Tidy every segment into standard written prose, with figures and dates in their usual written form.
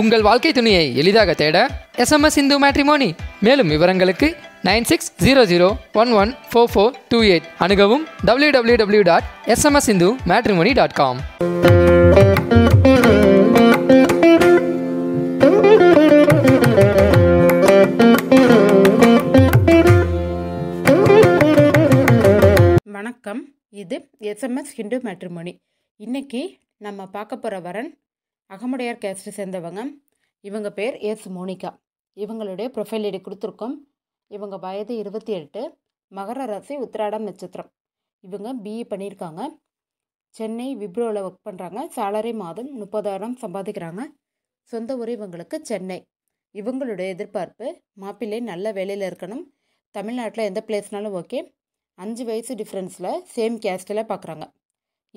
உங்கள் வாழ்க்கை துணையை எளிதாக தேட SMS Hindu Matrimony. மேலும் விவரங்களுக்கு 9600114428 அணுகவும் www.smshindumatrimony.com. வணக்கம், இது SMS Hindu Matrimony. இன்னைக்கு நம்ம பார்க்க போற வரன் அகமுடையார் கேஸ்ட் சேர்ந்தவங்க. இவங்க பேர் எஸ் மோனிகா. இவங்களுடைய ப்ரொஃபைல் ஐடி கொடுத்துருக்கோம். இவங்க வயது 28, மகர ராசி, உத்திராடம் நட்சத்திரம். இவங்க பிஇ பண்ணியிருக்காங்க. சென்னை விப்ரோவில் ஒர்க் பண்ணுறாங்க. சாலரி மாதம் 30,000 சம்பாதிக்கிறாங்க. சொந்த ஊர் இவங்களுக்கு சென்னை. இவங்களுடைய எதிர்பார்ப்பு, மாப்பிள்ளை நல்ல வேலையில் இருக்கணும். தமிழ்நாட்டில் எந்த பிளேஸ்னாலும் ஓகே. 5 வயசு டிஃப்ரென்ஸில் சேம் கேஸ்டில் பார்க்குறாங்க.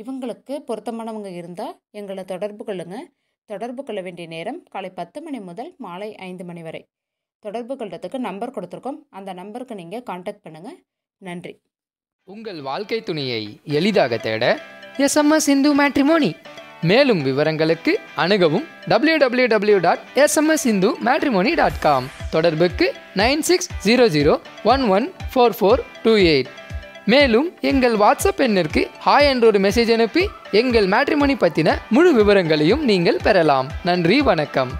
இவங்களுக்கு பொருத்தமானவங்க இருந்தால் எங்களை தொடர்பு கொள்ளுங்கள். தொடர்பு கொள்ள வேண்டிய நேரம் காலை 10 மணி முதல் மாலை 5 மணி வரை. தொடர்பு கொள்கிறதுக்கு நம்பர் கொடுத்துருக்கோம். அந்த நம்பருக்கு நீங்கள் காண்டாக்ட் பண்ணுங்கள். நன்றி. உங்கள் வாழ்க்கை துணையை எளிதாக தேட SMS Hindu Matrimony. மேலும் விவரங்களுக்கு அணுகவும் www.smshindumatrimony.com. தொடர்புக்கு 9600114428. மேலும் எங்கள் வாட்ஸ்அப் எண்ணிற்கு ஹாய் என்ற ஒரு மெசேஜ் அனுப்பி எங்கள் மேட்ரிமோனி பற்றின முழு விவரங்களையும் நீங்கள் பெறலாம். நன்றி, வணக்கம்.